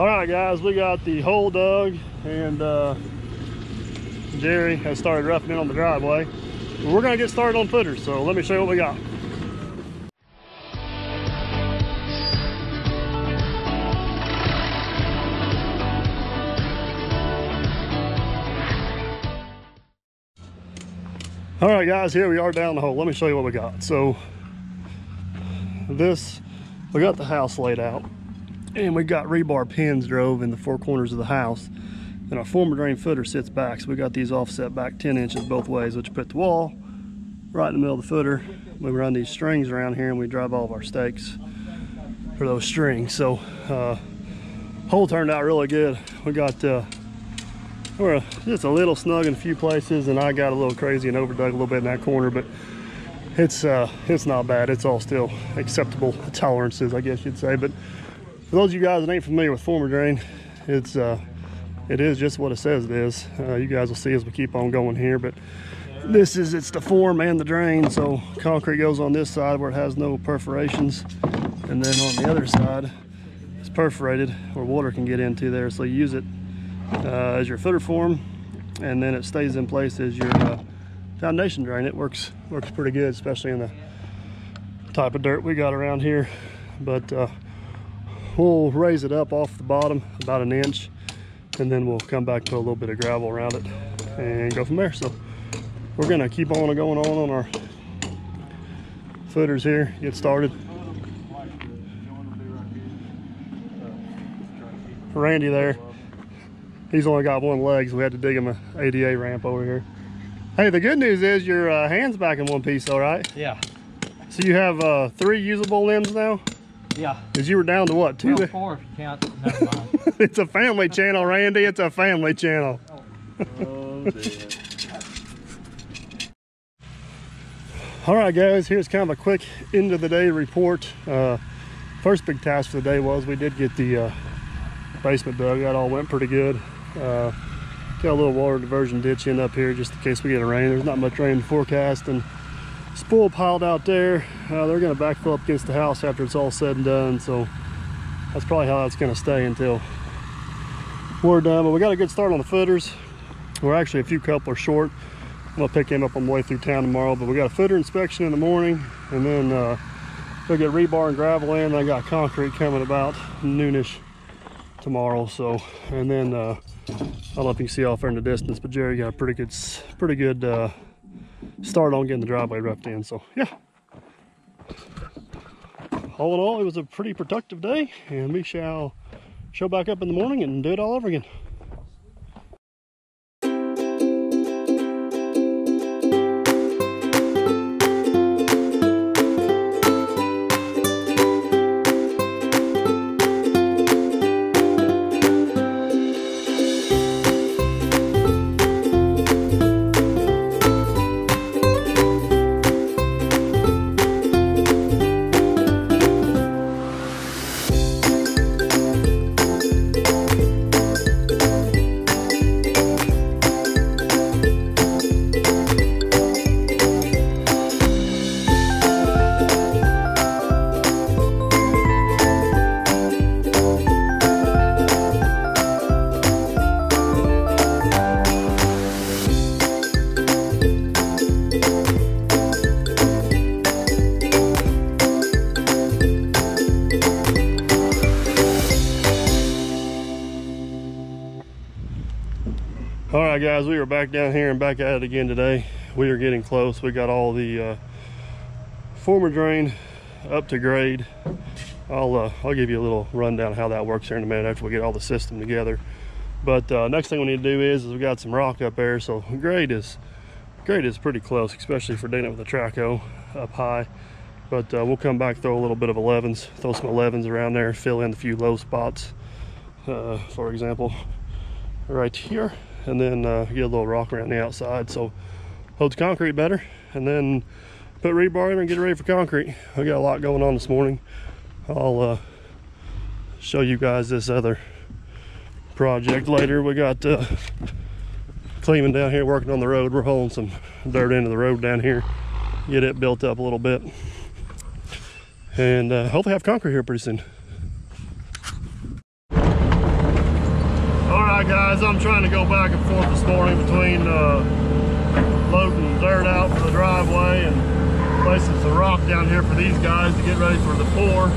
All right, guys, we got the hole dug, and Jerry has started roughing in on the driveway. We're gonna get started on footers, so let me show you what we got. All right, guys, here we are down the hole. Let me show you what we got. So this, we got the house laid out, and we got rebar pins drove in the four corners of the house, and our Form-A-Drain footer sits back. So we got these offset back 10 inches both ways, which put the wall right in the middle of the footer. We run these strings around here, and we drive all of our stakes for those strings. So hole turned out really good. We got we're just a little snug in a few places, and I got a little crazy and overdug a little bit in that corner, but it's not bad. It's all still acceptable tolerances, I guess you'd say. But for those of you guys that ain't familiar with Form-A-Drain, it is just what it says it is. You guys will see as we keep on going here, but this is, it's the form and the drain. So concrete goes on this side where it has no perforations, and then on the other side it's perforated where water can get into there. So you use it as your footer form, and then it stays in place as your foundation drain. It works pretty good, especially in the type of dirt we got around here. But we'll raise it up off the bottom about 1 inch, and then we'll come back to a little bit of gravel around it and go from there. So we're gonna keep on going on our footers here, get started. Randy there, he's only got one leg, so we had to dig him an ADA ramp over here. Hey, the good news is your hand's back in one piece, all right? Yeah. So you have 3 usable limbs now? Yeah. Because you were down to what, 2? Well, 4 if you count. Never mind. It's a family channel, Randy. It's a family channel. Oh, dear. All right, guys, here's kind of a quick end of the day report. First big task for the day was we did get the basement dug. That all went pretty good. Got a little water diversion ditch in up here just in case we get a rain. There's not much rain in the forecast, and spoil piled out there. They're going to backfill up against the house after it's all said and done, so that's probably how that's going to stay until we're done. But we got a good start on the footers. We're actually a few couplers short. I'm going to pick him up on the way through town tomorrow, but we got a footer inspection in the morning, and then we'll get rebar and gravel in. I got concrete coming about noonish tomorrow. So, and then I don't know if you can see off there in the distance, but Jerry got a pretty good start on getting the driveway roughed in. So yeah, all in all, it was a pretty productive day, and we shall show back up in the morning and do it all over again. All right, guys, we are back down here and back at it again today. We are getting close. We got all the Form-A-Drain up to grade. I'll give you a little rundown of how that works here in a minute after we get all the system together. But next thing we need to do is we've got some rock up there, so grade is pretty close, especially for doing it with a traco up high. But we'll come back, throw a little bit of 11s, throw some 11s around there, fill in a few low spots, for example right here, and then get a little rock around the outside so holds concrete better, and then put rebar in and get ready for concrete. I got a lot going on this morning. I'll show you guys this other project later. We got Cleveland down here working on the road. We're hauling some dirt into the road down here, get it built up a little bit, and hopefully have concrete here pretty soon. Alright guys, I'm trying to go back and forth this morning between loading dirt out for the driveway and placing some rock down here for these guys to get ready for the pour.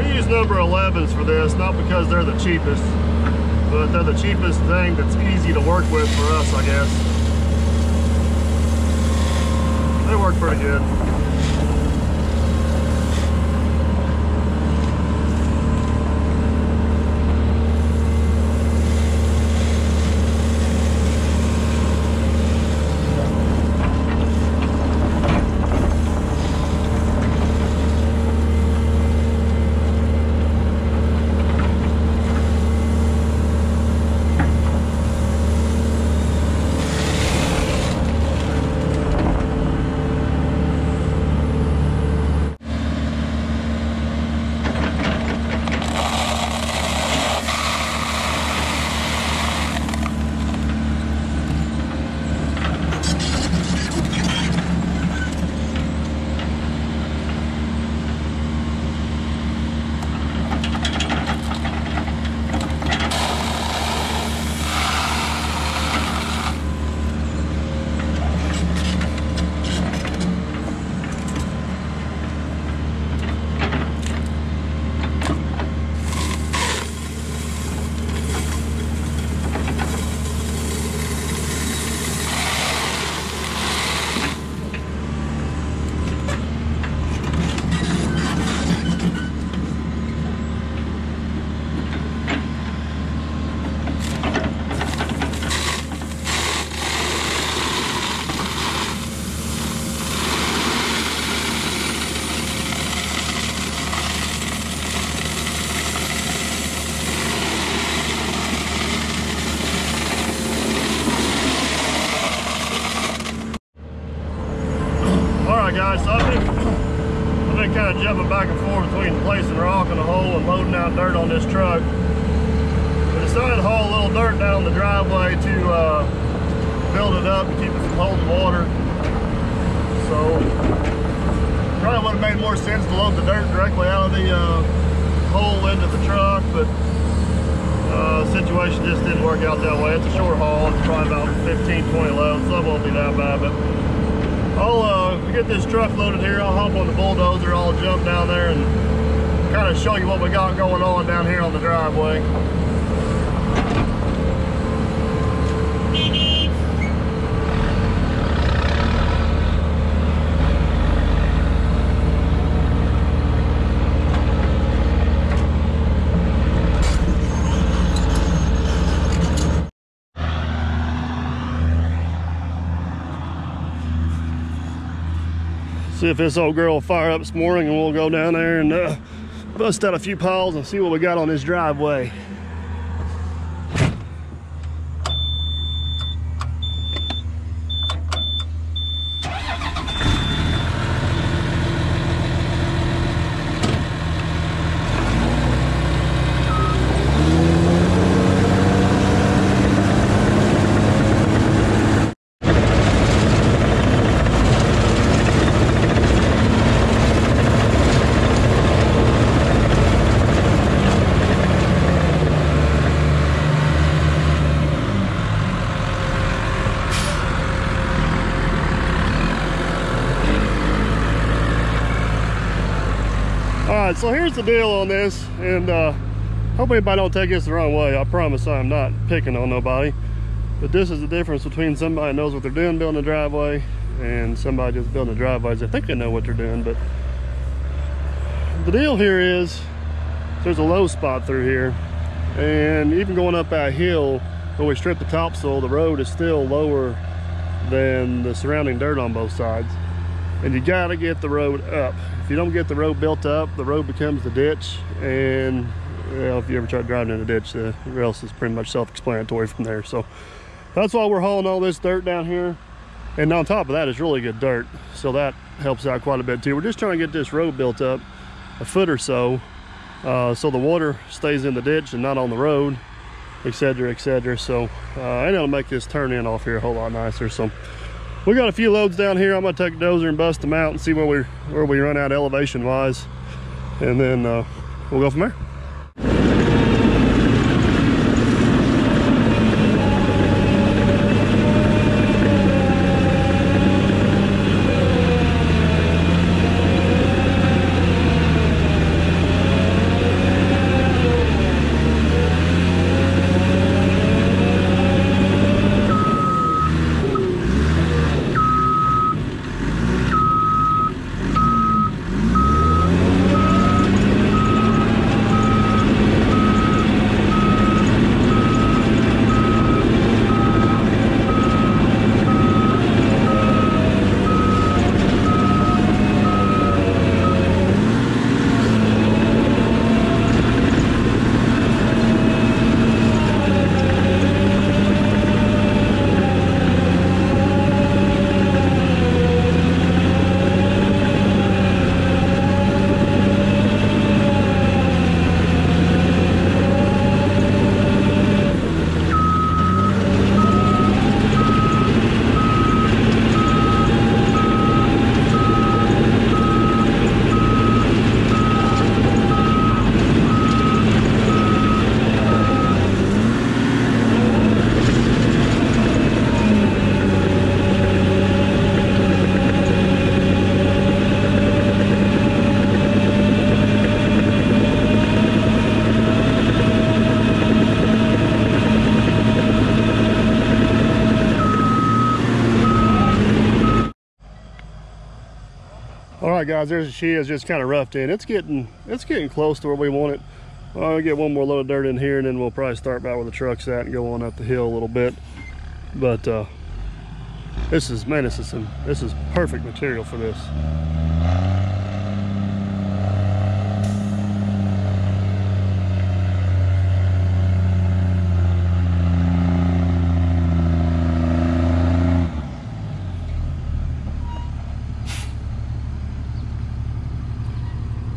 We use number 11s for this, not because they're the cheapest, but they're the cheapest thing that's easy to work with for us, I guess. They work pretty good. I've been kind of jumping back and forth between placing rock in the hole and loading out dirt on this truck. We decided to haul a little dirt down the driveway to build it up and keep it from holding water. So probably would have made more sense to load the dirt directly out of the hole into the truck, but the situation just didn't work out that way. It's a short haul. It's probably about 15-20 loads, so it won't be that bad. But I'll get this truck loaded here. I'll hop on the bulldozer. I'll jump down there and kind of show you what we got going on down here on the driveway. See if this old girl will fire up this morning, and we'll go down there and bust out a few piles and see what we got on this driveway. So here's the deal on this, and hope anybody don't take this the wrong way. I promise I'm not picking on nobody, but this is the difference between somebody knows what they're doing building a driveway and somebody just building a driveway. They think they know what they're doing, but the deal here is there's a low spot through here, and even going up that hill where we strip the topsoil, the road is still lower than the surrounding dirt on both sides. And you gotta get the road up. If you don't get the road built up, the road becomes the ditch. And well, if you ever try driving in a ditch, the else is pretty much self-explanatory from there. So that's why we're hauling all this dirt down here. And on top of that, it's really good dirt. So that helps out quite a bit too. We're just trying to get this road built up a foot or so, so the water stays in the ditch and not on the road. etc., etc. So and it'll make this turn in off here a whole lot nicer. So we got a few loads down here. I'm gonna take a dozer and bust them out and see where we run out elevation wise, and then we'll go from there. All right, guys, there's she is just kind of roughed in. It's getting close to where we want it. I'll get one more load of dirt in here, and then we'll probably start by where the truck's at and go on up the hill a little bit. But this is perfect material for this.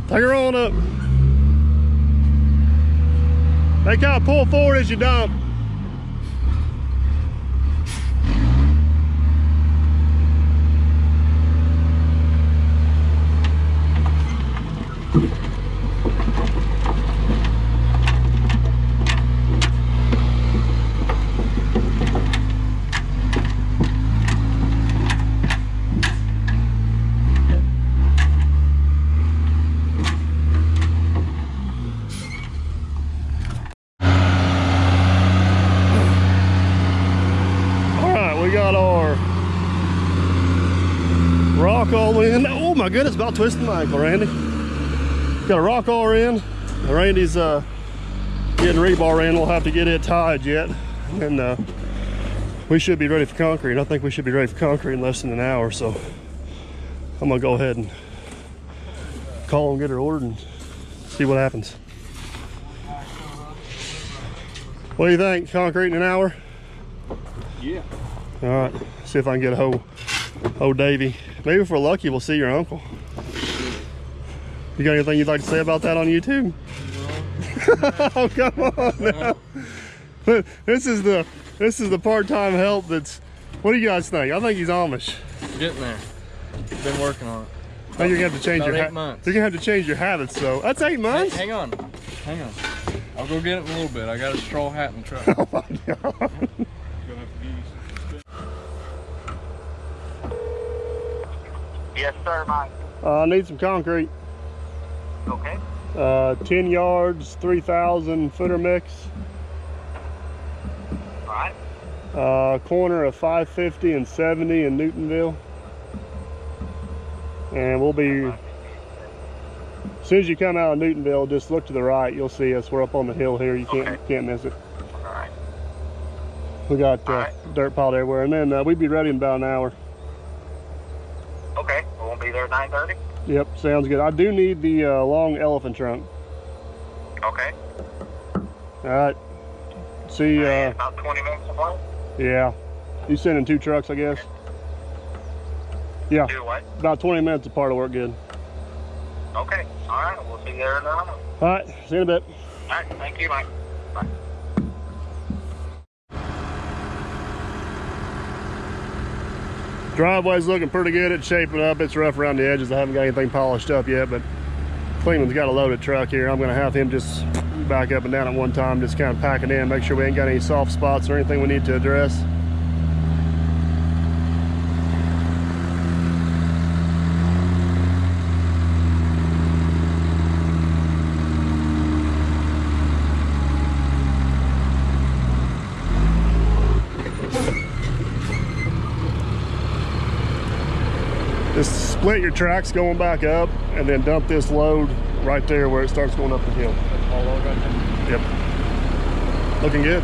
Take her on up. They kind of pull forward as you dump. Oh my goodness, about twisting my ankle, Randy. Got a rock R in. Randy's getting rebar in. We'll have to get it tied yet. And we should be ready for concrete. I think we should be ready for concrete in less than an hour. So I'm gonna go ahead and call and get her ordered and see what happens. What do you think? Concrete in an hour? Yeah. All right, see if I can get a hoe. Oh, Davey. Maybe if we're lucky, we'll see your uncle. You got anything you'd like to say about that on YouTube? No. Oh, come on now. No. This is the part-time help that's... What do you guys think? I think he's Amish. We're getting there. Been working on it. Now you're going to have to change your... 8 months. You're going to have to change your habits, though. That's 8 months? Hey, hang on. Hang on. I'll go get it in a little bit. I got a straw hat in the truck. Oh, my God. Yes, sir, Mike. I need some concrete. Okay. 10 yards, 3,000 footer mix. All right. Corner of 550 and 70 in Newtonville. And we'll be, as soon as you come out of Newtonville, just look to the right. You'll see us. We're up on the hill here. You can't miss it. All right. We got dirt piled everywhere. And then we'd be ready in about an hour. Okay, we'll be there at 9:30. Yep, sounds good. I do need the long elephant trunk. Okay. All right. See. About 20 minutes away. Yeah. You sending 2 trucks, I guess. Okay. Yeah. Do what? About 20 minutes apart will work good. Okay. All right. We'll see you there in an hour. All right. See you in a bit. All right. Thank you, Mike. Bye. Driveway's looking pretty good. It's shaping up. It's rough around the edges. I haven't got anything polished up yet, but Cleveland's got a loaded truck here. I'm gonna have him just back up and down at one time, just kind of pack it in, make sure we ain't got any soft spots or anything we need to address. Just split your tracks going back up and then dump this load right there where it starts going up the hill. Yep. Looking good.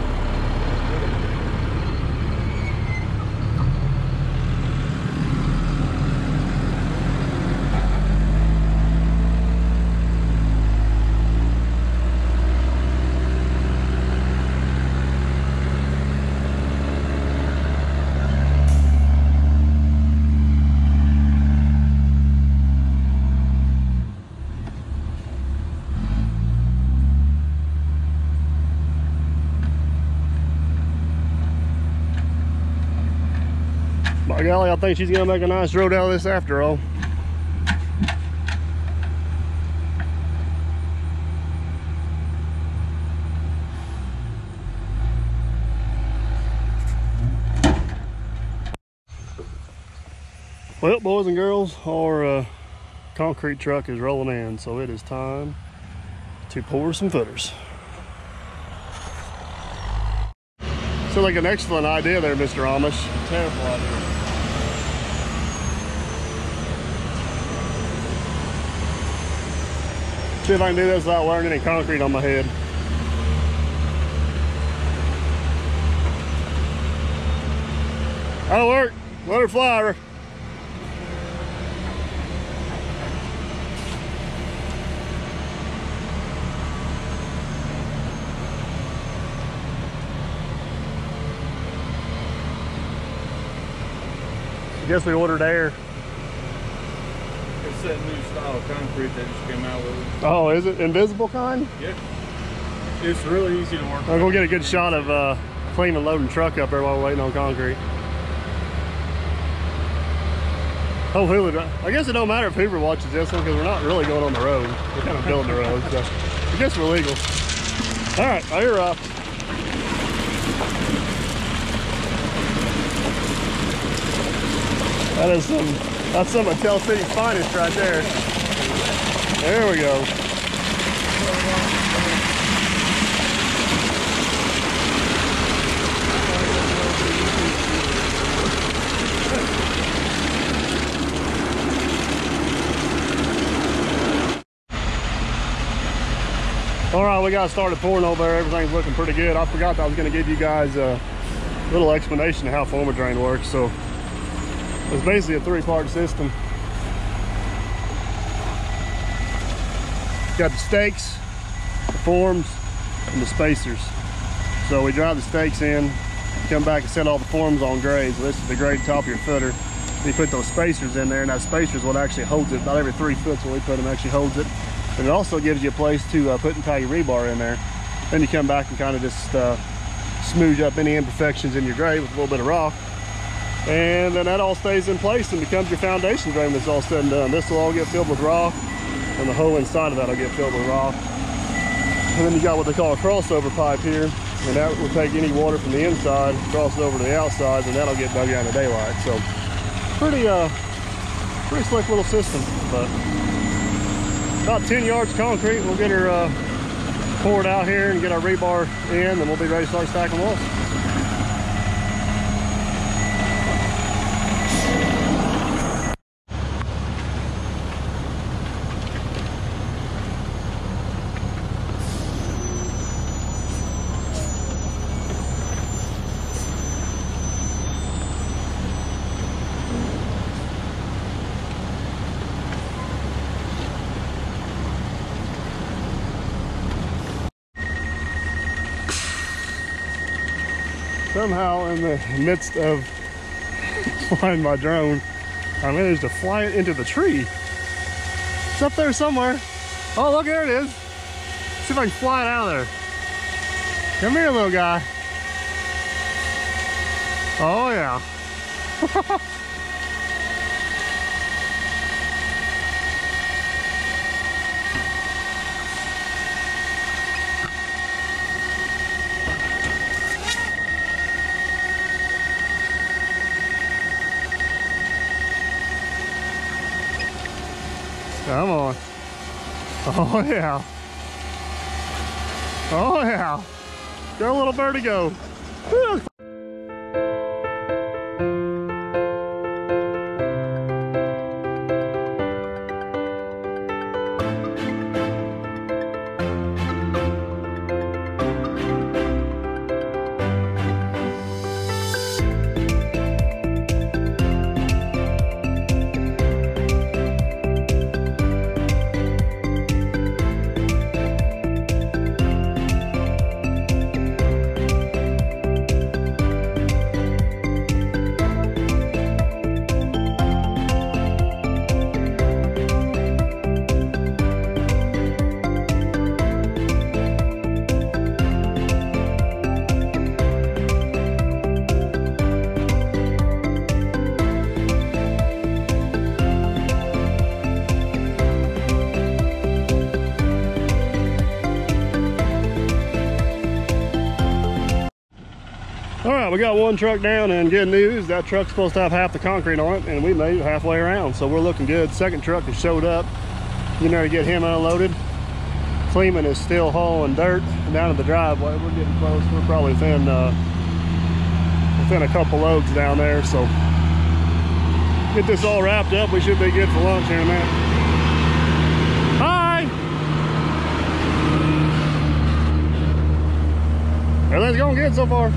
By golly, I think she's gonna make a nice road out of this after all. Well, boys and girls, our concrete truck is rolling in, so it is time to pour some footers. Sounds like an excellent idea there, Mr. Amish. Terrible idea. See if I can do this without wearing any concrete on my head. That'll work. Let her fly. I guess we ordered air. That new style of concrete that just came out with. Oh, is it invisible kind? Yeah. It's really easy to work with. I'm gonna get a good shot of cleaning and loading truck up there while we're waiting on concrete. Oh, Hoover, I guess it don't matter if Hoover watches this one because we're not really going on the road. We're kind of building the road, so I guess we're legal. All right, oh, you're up. That is some. That's some of Tell City's finest right there. There we go. All right, we got started pouring over there. Everything's looking pretty good. I forgot that I was going to give you guys a little explanation of how Form-A-Drain works. So it's basically a three-part system. You've got the stakes, the forms, and the spacers. So we drive the stakes in, come back and set all the forms on grade. So this is the grade top of your footer. We put those spacers in there, and that spacer is what actually holds it. About every 3 foot's where we put them actually holds it. And it also gives you a place to put and tie your rebar in there. Then you come back and kind of just smooth up any imperfections in your grade with a little bit of rock. And then that all stays in place and becomes your foundation drain when it's all said and done. This will all get filled with rock, and the whole inside of that will get filled with rock. And then you got what they call a crossover pipe here, and that will take any water from the inside, cross it over to the outside, and that'll get dug out in the daylight. So pretty slick little system, but about 10 yards of concrete. We'll get her poured out here and get our rebar in, and we'll be ready to start stacking walls. Somehow, in the midst of flying my drone, I managed to fly it into the tree. It's up there somewhere. Oh, look, there it is. See if I can fly it out of there. Come here, little guy. Oh, yeah. Come on. Oh yeah. Oh yeah. Go little birdie go. Woo. We got one truck down, and good news, that truck's supposed to have half the concrete on it, and we made it halfway around, so we're looking good. Second truck has showed up, you know, to get him unloaded. Kleeman is still hauling dirt down to the driveway. We're getting close. We're probably within a couple loads down there, so get this all wrapped up. We should be good for lunch here in a minute. Hi! Everything's going good so far.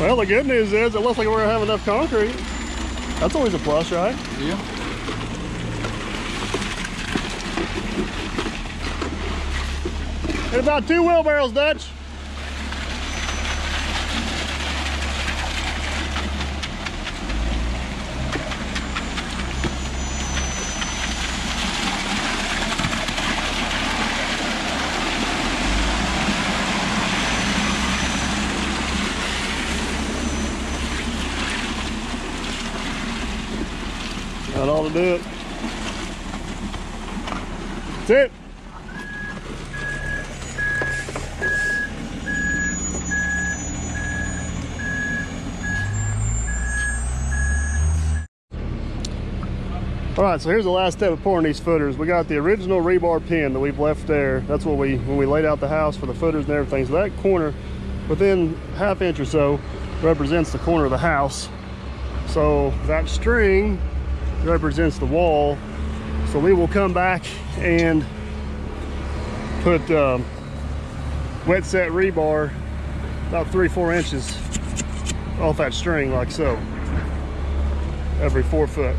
Well, the good news is it looks like we're gonna have enough concrete. That's always a plus, right? Yeah. And about 2 wheelbarrows, Dutch. That ought to do it. That's it. All right, so here's the last step of pouring these footers. We got the original rebar pin that we've left there. That's what when we laid out the house for the footers and everything. So that corner, within ½ inch or so, represents the corner of the house. So that string represents the wall, so we will come back and put wet set rebar about 3-4 inches off that string, like so, every 4 foot,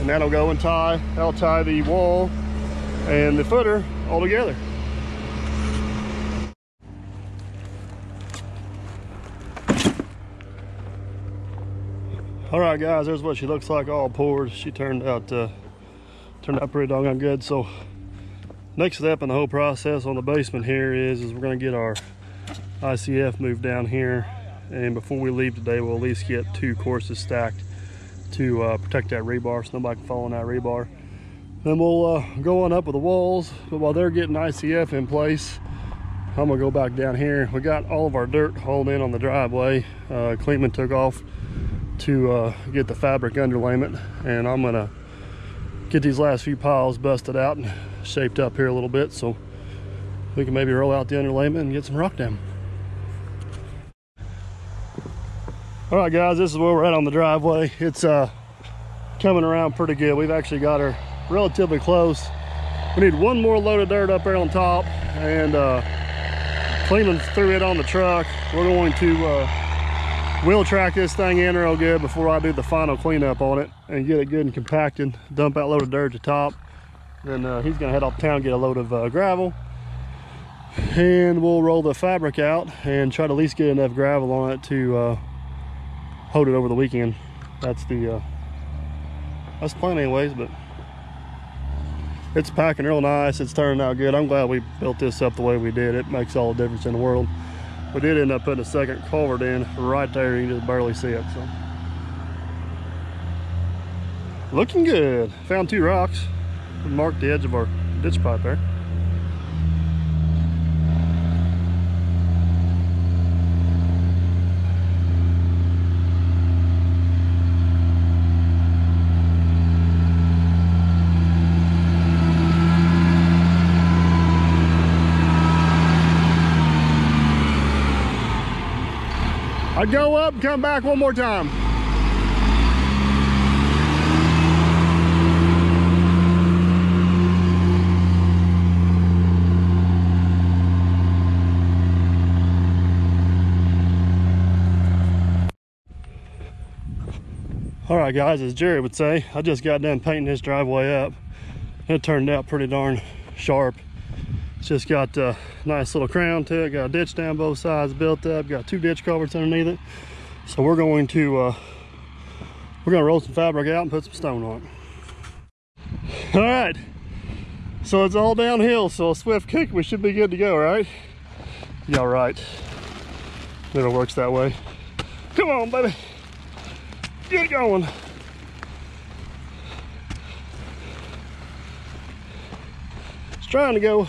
and that'll go and I'll tie the wall and the footer all together. All right, guys, there's what she looks like all poured. She turned out pretty doggone good. So next step in the whole process on the basement here is we're going to get our ICF moved down here, and before we leave today, we'll at least get 2 courses stacked to protect that rebar so nobody can fall on that rebar. Then we'll go on up with the walls, but while they're getting ICF in place, I'm going to go back down here. We got all of our dirt hauled in on the driveway. Kleeman took off to get the fabric underlayment, and I'm gonna get these last few piles busted out and shaped up here a little bit so we can maybe roll out the underlayment and get some rock down. All right, guys, this is where we're at on the driveway. It's coming around pretty good. We've actually got her relatively close. We need 1 more load of dirt up there on top, and Kleeman threw it on the truck. We're going to we'll track this thing in real good before I do the final cleanup on it and get it good and compacted, dump that load of dirt at the top. Then he's gonna head off town, get a load of gravel, and we'll roll the fabric out and try to at least get enough gravel on it to hold it over the weekend. That's the plan anyways, but it's packing real nice. It's turning out good. I'm glad we built this up the way we did. It makes all the difference in the world. We did end up putting a second culvert in right there. You can just barely see it. So, looking good. Found 2 rocks. We marked the edge of our ditch pipe there. I go up, come back one more time. All right guys, as Jerry would say, I just got done painting this driveway up. It turned out pretty darn sharp. It's just got a nice little crown to it, got a ditch down both sides built up, got 2 ditch culverts underneath it. So we're going to roll some fabric out and put some stone on it. All right, so it's all downhill, so a swift kick, we should be good to go, right? Y'all right, never works that way. Come on, baby. Get going. It's trying to go.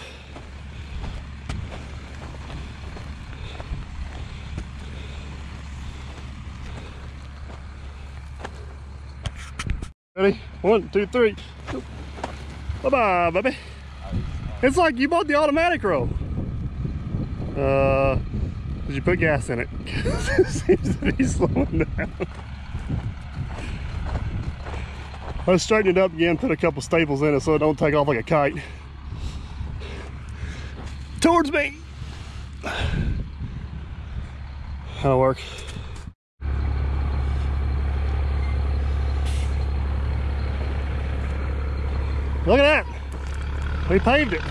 Ready? 1, 2, 3. Bye-bye, baby. It's like you bought the automatic roll. Did you put gas in it? It seems to be slowing down. Let's straighten it up again, put a couple staples in it so it don't take off like a kite. Towards me! That'll work. Look at that! We paved it.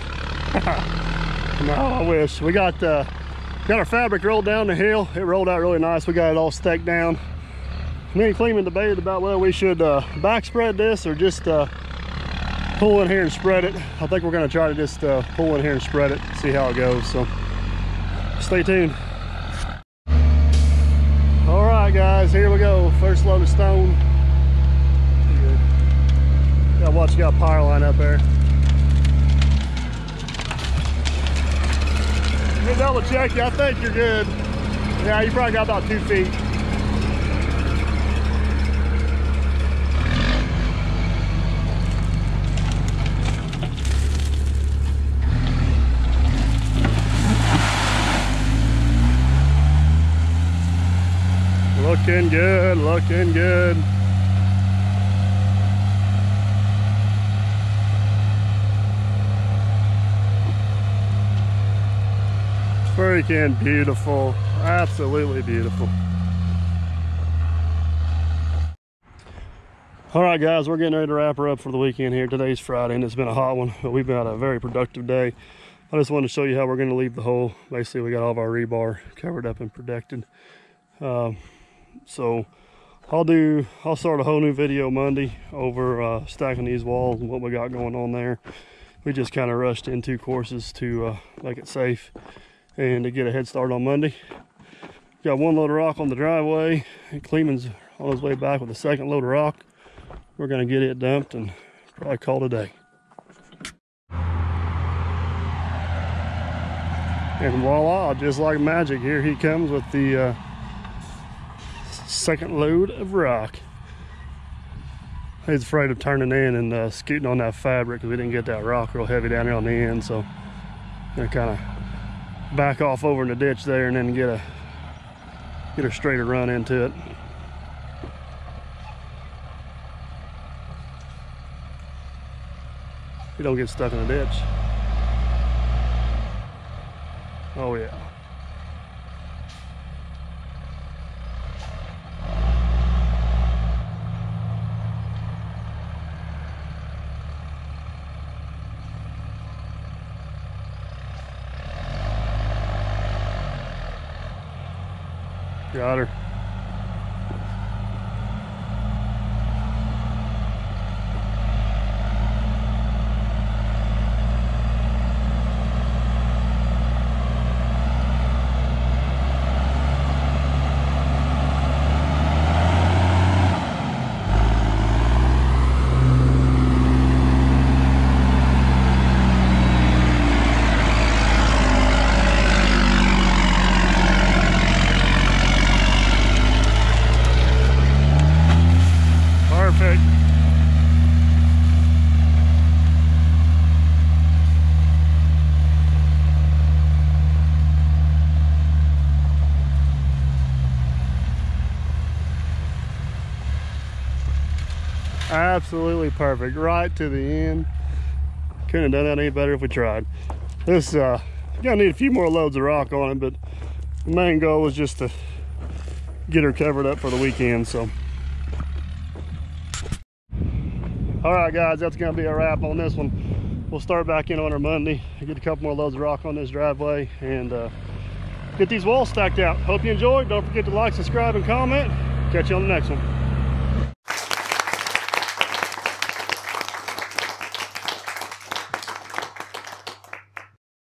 No, I wish. We got our fabric rolled down the hill. It rolled out really nice. We got it all staked down. Me and Cleveland debated about whether we should back spread this or just pull in here and spread it. I think we're going to try to just pull in here and spread it, see how it goes. So stay tuned. All right, guys, here we go. First load of stone. Gotta watch, you got a power line up there. You double check you. I think you're good. Yeah, you probably got about 2 feet. Looking good, looking good. Freaking beautiful, absolutely beautiful. All right guys, we're getting ready to wrap her up for the weekend here. Today's Friday and it's been a hot one, but we've had a very productive day. I just wanted to show you how we're gonna leave the hole. Basically, we got all of our rebar covered up and protected. So I'll start a whole new video Monday over stacking these walls and what we got going on there. We just kind of rushed in 2 courses to make it safe and to get a head start on Monday. Got 1 load of rock on the driveway and Cleveland's on his way back with a 2nd load of rock. We're gonna get it dumped and probably call it a day. And voila, just like magic, here he comes with the 2nd load of rock. He's afraid of turning in and scooting on that fabric because we didn't get that rock real heavy down here on the end, so gonna kind of back off over in the ditch there and then get a straighter run into it. You don't get stuck in a ditch. Oh yeah. Got her. absolutely perfect, right to the end. Couldn't have done that any better if we tried. This gonna need a few more loads of rock on it, but the main goal was just to get her covered up for the weekend. So all right guys, that's gonna be a wrap on this one. We'll start back in on our Monday, get a couple more loads of rock on this driveway, and get these walls stacked out. Hope you enjoyed. Don't forget to like, subscribe, and comment. Catch you on the next one.